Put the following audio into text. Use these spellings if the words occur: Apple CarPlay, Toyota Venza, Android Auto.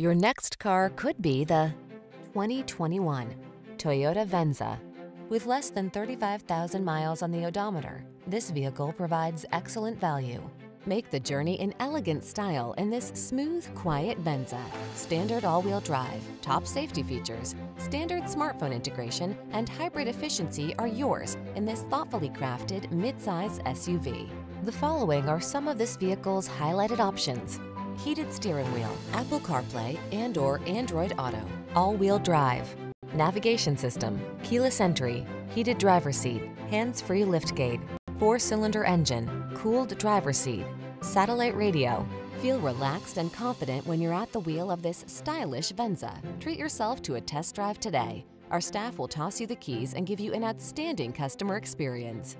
Your next car could be the 2021 Toyota Venza. With less than 35,000 miles on the odometer, this vehicle provides excellent value. Make the journey in elegant style in this smooth, quiet Venza. Standard all-wheel drive, top safety features, standard smartphone integration, and hybrid efficiency are yours in this thoughtfully crafted midsize SUV. The following are some of this vehicle's highlighted options: heated steering wheel, Apple CarPlay and/or Android Auto, all-wheel drive, navigation system, keyless entry, heated driver's seat, hands-free liftgate, four-cylinder engine, cooled driver's seat, satellite radio. Feel relaxed and confident when you're at the wheel of this stylish Venza. Treat yourself to a test drive today. Our staff will toss you the keys and give you an outstanding customer experience.